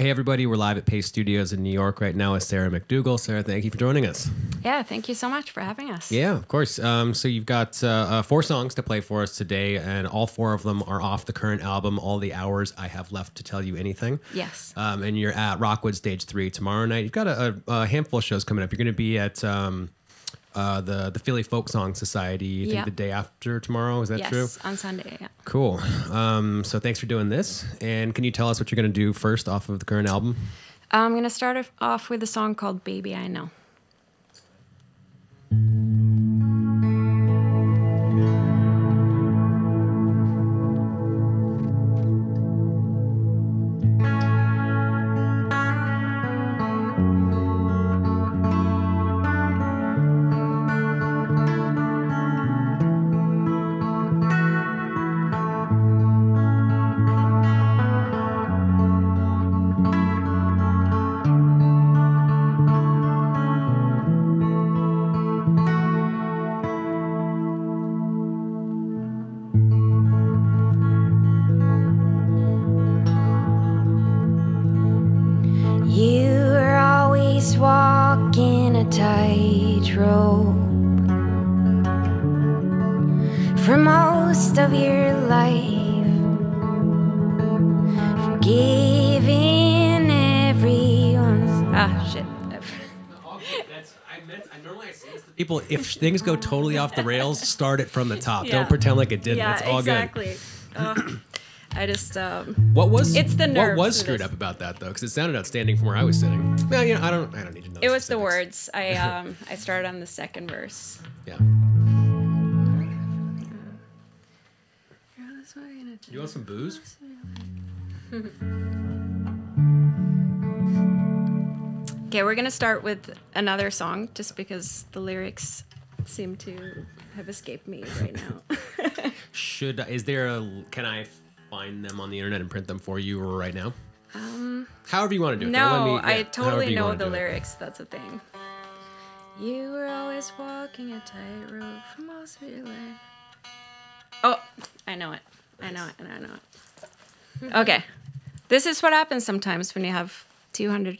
Hey, everybody, we're live at Paste Studios in New York right now with Sarah MacDougall. Sarah, thank you for joining us. Yeah, thank you so much for having us. Yeah, of course. So you've got 4 songs to play for us today, and all 4 of them are off the current album, All the Hours I Have Left to Tell You Anything. Yes. And you're at Rockwood Stage 3 tomorrow night. You've got a handful of shows coming up. You're going to be at the Philly Folk Song Society, you think the day after tomorrow, is that true? Yes, on Sunday, yeah. Cool. So thanks for doing this. And can you tell us what you're going to do first off of the current album? I'm going to start off with a song called Baby I Know. For most of your life, forgiving everyone's I normally say this to people, if things go totally off the rails, start it from the top. Yeah. Don't pretend like it didn't. Yeah, it's all exactly. Good. I just what was screwed up about that though, because it sounded outstanding from where I was sitting. Well, you know, I don't need to know. It was specifics. The words. I started on the second verse. Yeah. You want some booze? Okay, we're going to start with another song just because the lyrics seem to have escaped me right now. Can I find them on the internet and print them for you right now? However you want to do it. I totally know the lyrics. That's a thing. You were always walking a tightrope for most of your life. Oh, I know it. I know it, and I know it. Okay. This is what happens sometimes when you have 200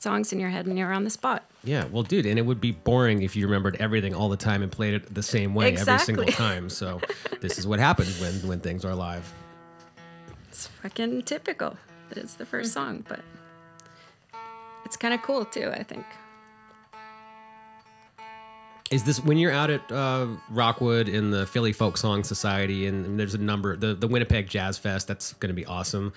songs in your head and you're on the spot. Yeah, well, dude, and it would be boring if you remembered everything all the time and played it the same way every single time. So this is what happens when things are live. It's fucking typical that it's the first song, but it's kind of cool, too, I think. Is this when you're out at Rockwood in the Philly Folk Song Society, and there's a number, the Winnipeg Jazz Fest, that's going to be awesome.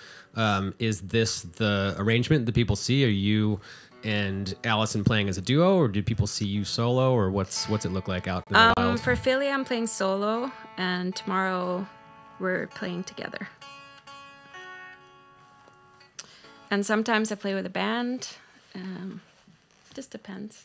Is this the arrangement that people see? Are you and Allison playing as a duo, or do people see you solo, or what's it look like out in the wild? For Philly, I'm playing solo, and tomorrow we're playing together. And sometimes I play with a band. Just depends.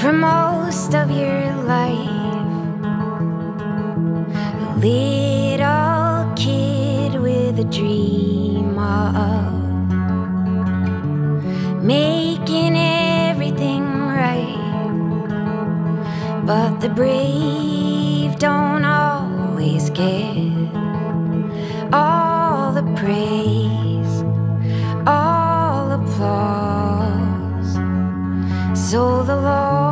For most of your life, a little kid with a dream of making everything right, but the brave don't always get all the praise, all applause. So the Lord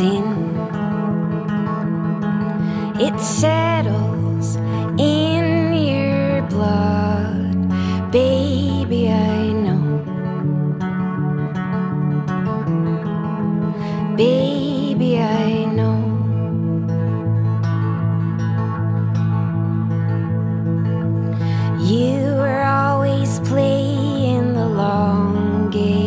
in. It settles in your blood, baby, I know. Baby, I know. You were always playing the long game.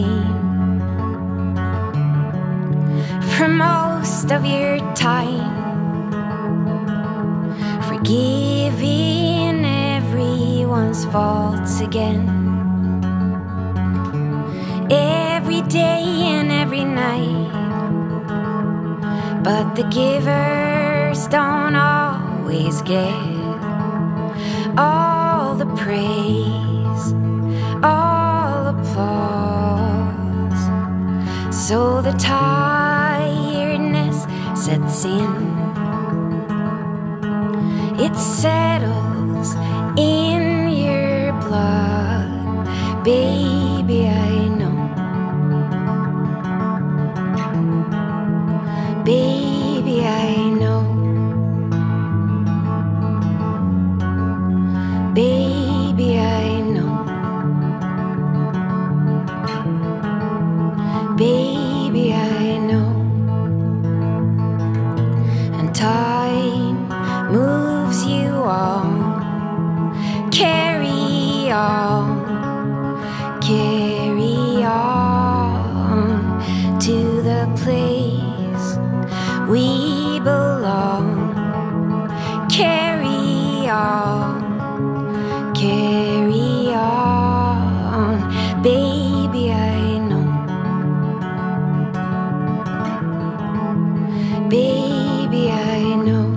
faults again. Every day and every night, but the givers don't always get all the praise, all applause. So the tiredness sets in. It settles in your blood, baby, I know. Baby, I know. Baby, I know. Baby, I know. And time moves you on, carry on, carry on to the place we belong, carry on, carry on, baby, I know, baby, I know.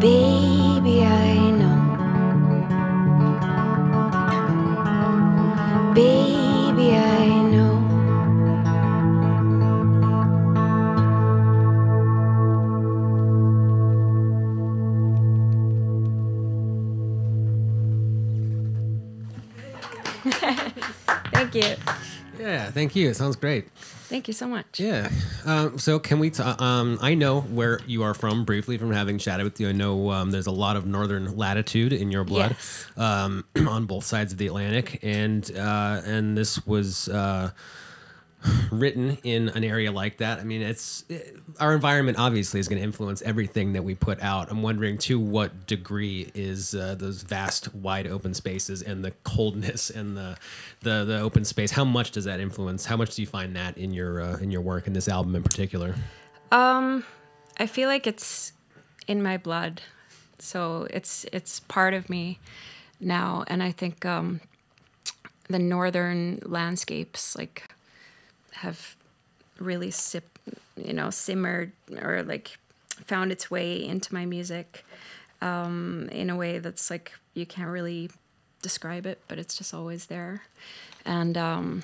Baby, I know. Baby, I know. Thank you. Yeah, thank you. It sounds great. Thank you so much. Yeah. So can we I know where you are from briefly from having chatted with you. I know there's a lot of northern latitude in your blood, yes. On both sides of the Atlantic. And this was written in an area like that. I mean, our environment obviously is going to influence everything that we put out. I'm wondering, to what degree is those vast, wide open spaces and the coldness and the open space, how much does that influence? How much do you find that in your work, in this album in particular? I feel like it's in my blood, so it's part of me now. And I think the northern landscapes, like, have really simmered or like found its way into my music in a way that's like you can't really describe it, but it's just always there. And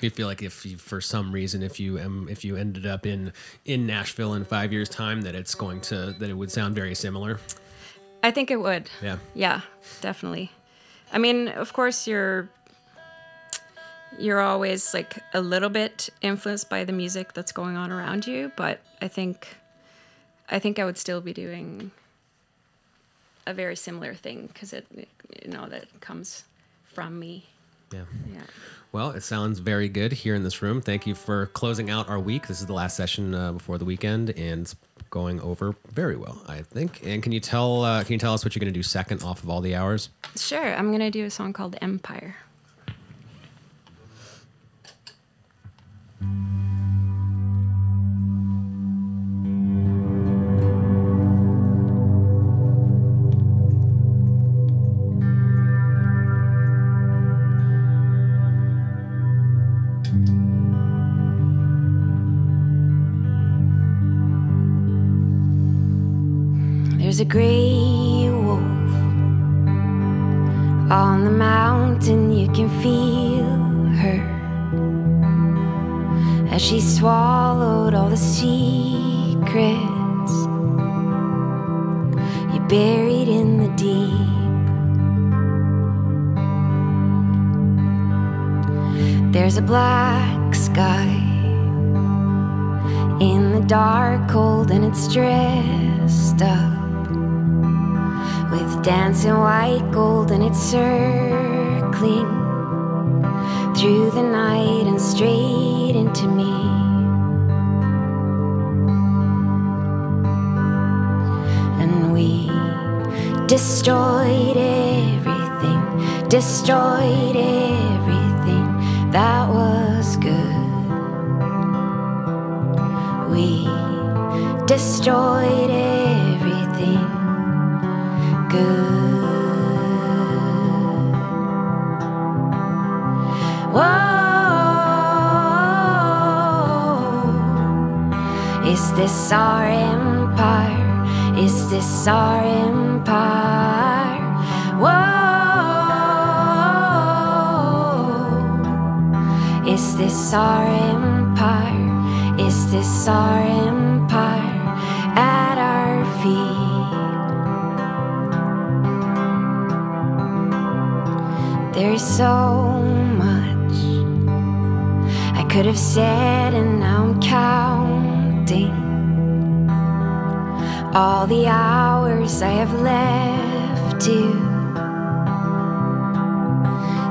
you feel like if you, for some reason, if you ended up in Nashville in 5 years' time, that it's going to, that it would sound very similar. I think it would. Yeah. Yeah, definitely. I mean, of course you're always like a little bit influenced by the music that's going on around you, but I think I would still be doing a very similar thing because it, you know, that comes from me. Yeah. Yeah. Well, it sounds very good here in this room. Thank you for closing out our week. This is the last session before the weekend, and it's going over very well, I think. And can you tell us what you're going to do second off of All the Hours? Sure. I'm going to do a song called Empire. There's a gray wolf on the mountain, you can feel her as she swallowed all the secrets you buried in the deep. There's a black sky in the dark, cold, and it's dressed up with dancing white gold, and it's circling through the night and straight into me. And we destroyed everything that was good. We destroyed everything good. this our empire? Is this our empire? Whoa. Is this our empire? Is this our empire at our feet? There's so much I could have said, and now I'm counting all the hours I have left to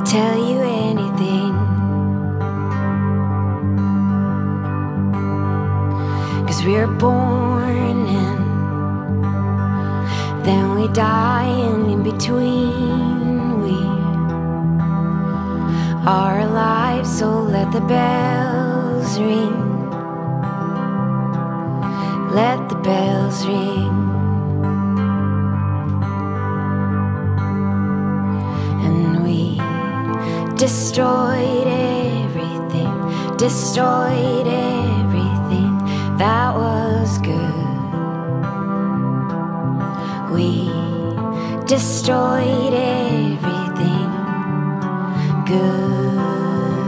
tell you anything. 'Cause we are born and then we die, and in between we are alive, so let the bells ring. Let the bells ring. And we destroyed everything that was good. We destroyed everything good.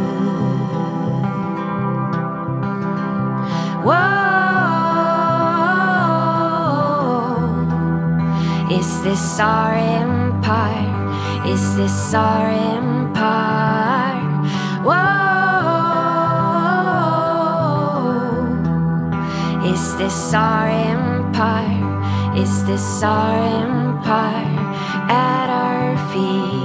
Whoa. Is this our empire? Is this our empire? Whoa. Is this our empire? Is this our empire at our feet.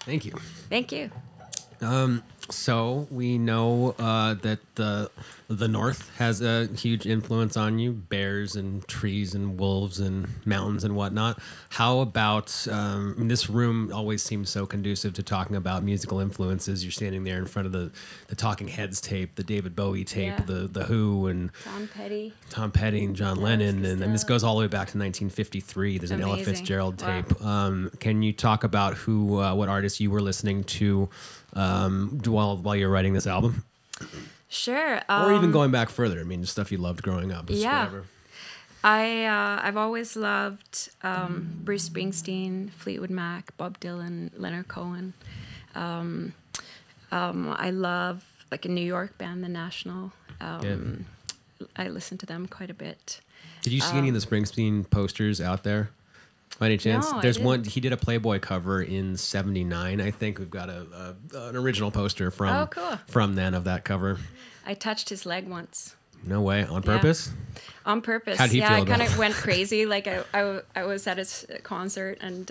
Thank you. Thank you. So we know that the North has a huge influence on you, bears and trees and wolves and mountains and whatnot. How about, this room always seems so conducive to talking about musical influences. You're standing there in front of the Talking Heads tape, the David Bowie tape, yeah. the Who, and Tom Petty and John Lennon. And this goes all the way back to 1953. There's an Ella Fitzgerald tape. Wow. Can you talk about what artists you were listening to while you're writing this album? Sure. Or even going back further. I mean, just stuff you loved growing up. Yeah. Whatever. I've always loved Bruce Springsteen, Fleetwood Mac, Bob Dylan, Leonard Cohen. I love a New York band, The National. I listen to them quite a bit. Did you see any of the Springsteen posters out there? By any chance? No, there's one. He did a Playboy cover in '79, I think. We've got an original poster from from then of that cover. I touched his leg once. No way. On purpose? Yeah. On purpose. How'd he feel about it? I kind of went crazy. I was at his concert, and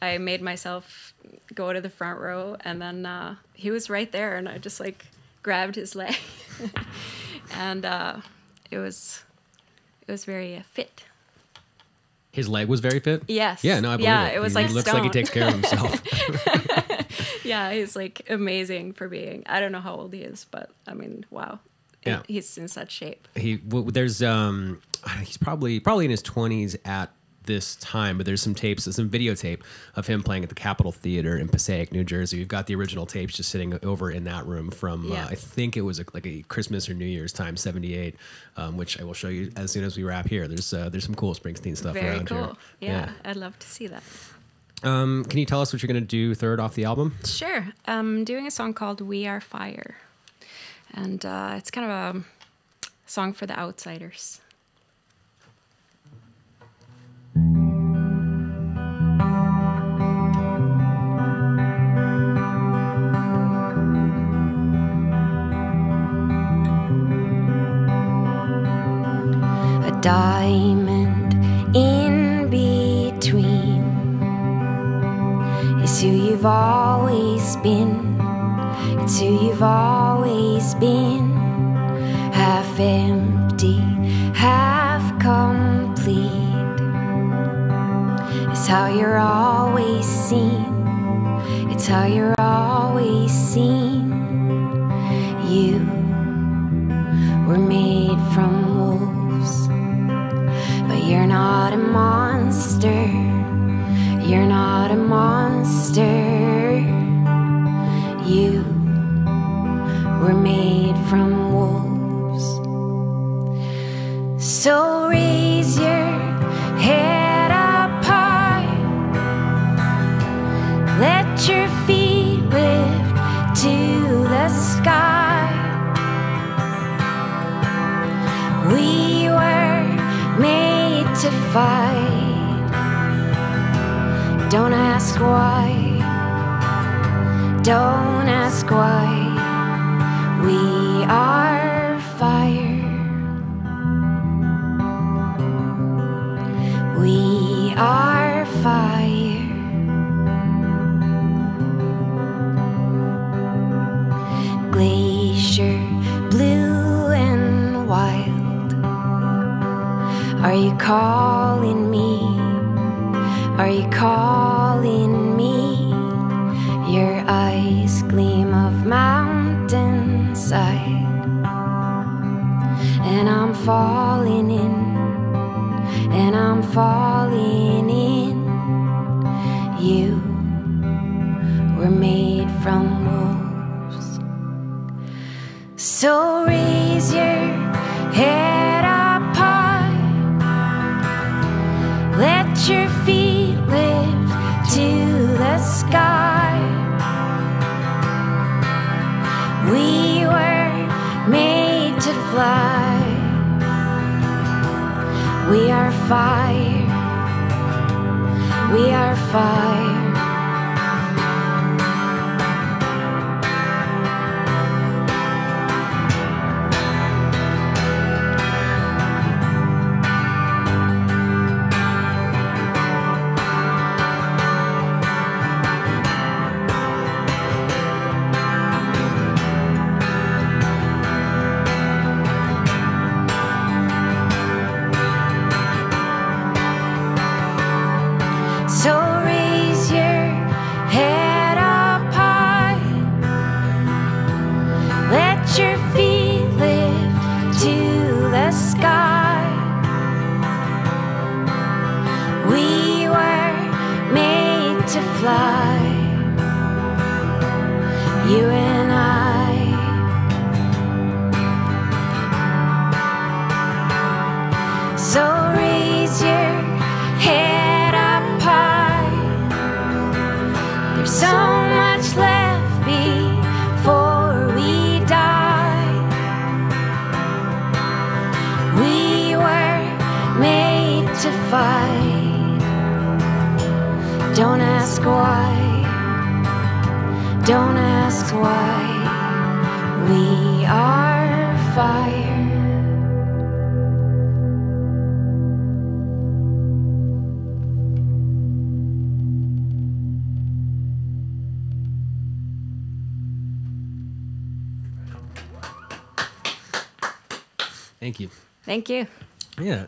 I made myself go to the front row, and then he was right there, and I just grabbed his leg, and it was very fit. His leg was very fit? Yes. Yeah, no, I believe it. It was he looks like he takes care of himself. Yeah, he's amazing for being. I don't know how old he is, but I mean, wow. Yeah. He's in such shape. He's probably in his 20s at this time, but there's some videotape of him playing at the Capitol Theater in Passaic, New Jersey. You've got the original tapes just sitting over in that room from I think it was a Christmas or New Year's time, '78, which I will show you as soon as we wrap here. There's some cool Springsteen stuff around here. Very cool. Yeah, I'd love to see that. Can you tell us what you're going to do third off the album? Sure. I'm doing a song called We Are Fire. And it's kind of a song for the outsiders. A diamond in between is who you've always been. It's who you've always been. Half empty, half complete. It's how you're always seen. It's how you're always seen. You were made from wolves, but you're not a monster. You're not a monster. You were made from wolves. So raise your head up high. Let your feet lift to the sky. We were made to fight. Don't ask why. Don't ask why. We are fire. We are fire. Glacier blue and wild. Are you calling me? Are you calling me? Your eyes gleam of mountains. And I'm falling in, and I'm falling in. You were made from wolves. So raise your head up high. Let your feet lift to the sky. We were made to fly. We are fire. We are fire. Thank you. Thank you. Yeah.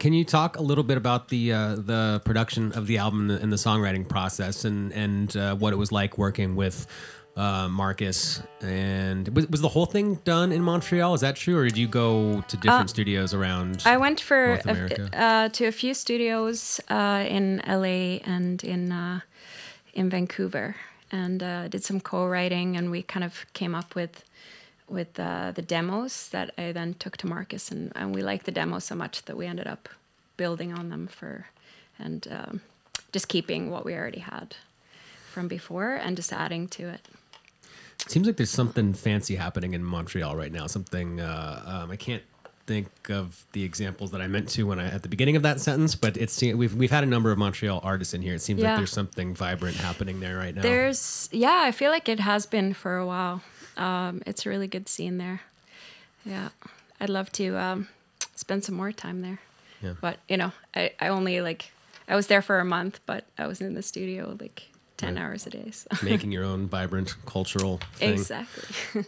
Can you talk a little bit about the production of the album and the songwriting process and what it was like working with Marcus? And was the whole thing done in Montreal? Is that true? Or did you go to different studios around? I went for to a few studios in LA and in Vancouver, and did some co-writing, and we kind of came up with the demos that I then took to Marcus, and we liked the demos so much that we ended up building on them and just keeping what we already had from before and just adding to it. Seems like there's something fancy happening in Montreal right now. Something I can't think of the examples that I meant to when I at the beginning of that sentence, but it's we've had a number of Montreal artists in here. It seems like there's something vibrant happening there right now. There's I feel like it has been for a while. It's a really good scene there. Yeah, I'd love to spend some more time there. Yeah. But you know, I only I was there for a month, but I was in the studio 10 hours a day. So. Making your own vibrant cultural thing. Exactly.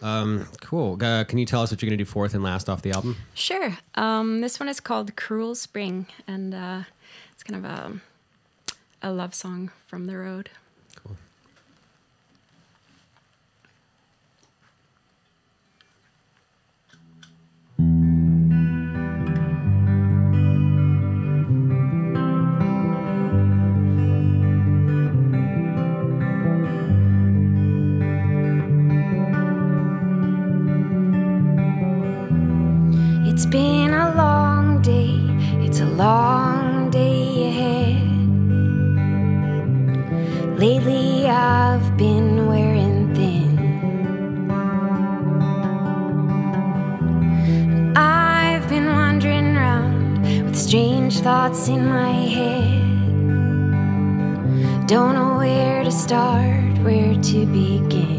Cool. Can you tell us what you're going to do fourth and last off the album? Sure. This one is called Cruel Spring, and it's kind of a love song from the road. Cool. It's been a long day, it's a long day ahead. Lately I've been wearing thin, and I've been wandering round with strange thoughts in my head. Don't know where to start, where to begin.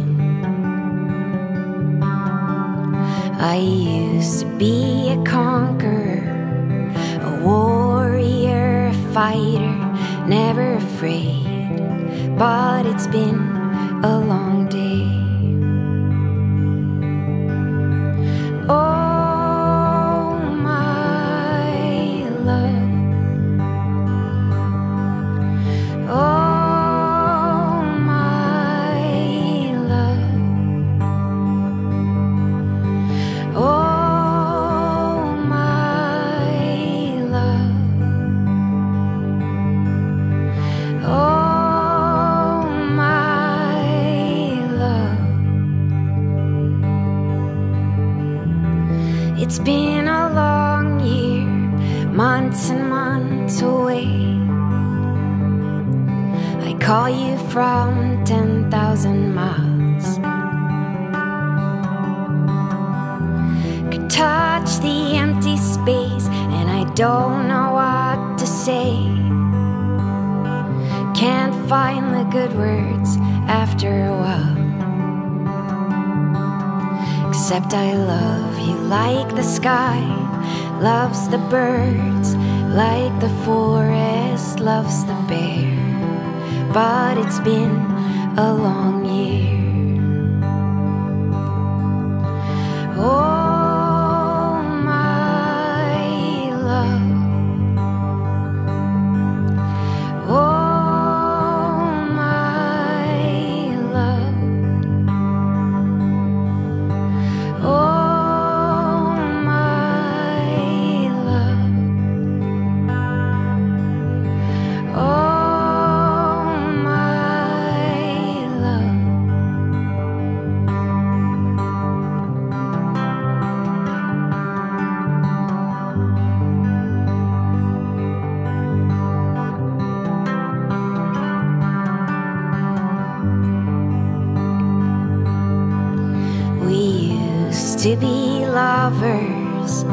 I used to be a conqueror, a warrior, a fighter, never afraid. But it's been a long day. Oh, my love. Oh, it's been a long year, months and months away. I call you from 10,000 miles. Could touch the empty space, and I don't know what to say. Can't find the good words after a while. Except I love you like the sky loves the birds, like the forest loves the bear. But it's been a long year. Oh, to be lovers,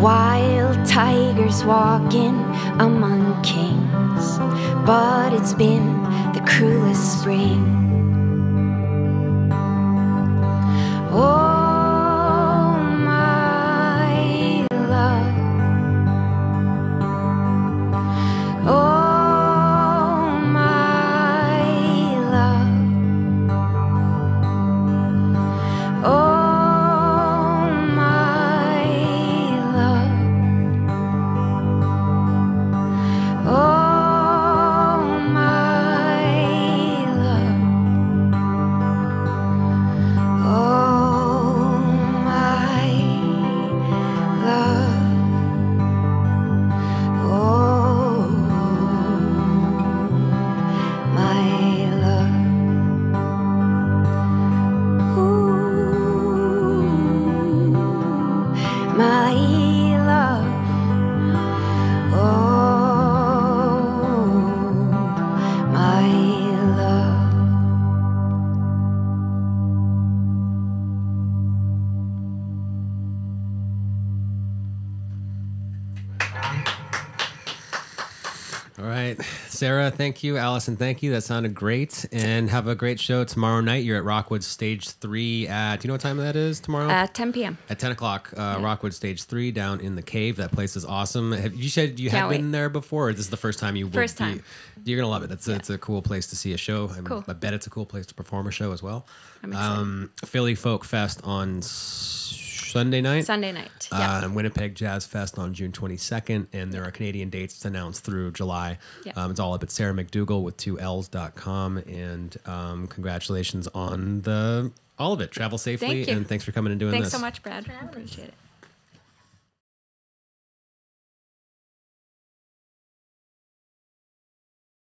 wild tigers walking among kings. But it's been the cruelest spring. Oh, All right. Sarah, thank you. Allison, thank you. That sounded great. And have a great show tomorrow night. You're at Rockwood Stage 3 at, do you know what time that is tomorrow? 10 p.m. At 10 o'clock, yeah. Rockwood Stage 3 down in the cave. That place is awesome. You said you had been there before, or this is the first time you First time. You're going to love it. That's It's a cool place to see a show. Cool. I bet it's a cool place to perform a show as well. I'm excited. Philly Folk Fest on Sunday night? Sunday night, yeah. Winnipeg Jazz Fest on June 22nd, and there are Canadian dates announced through July. Yeah. It's all up at Sarah MacDougall with 2Ls.com, and congratulations on all of it. Travel safely, and thanks for coming and doing this. Thanks so much, Brad. I appreciate it.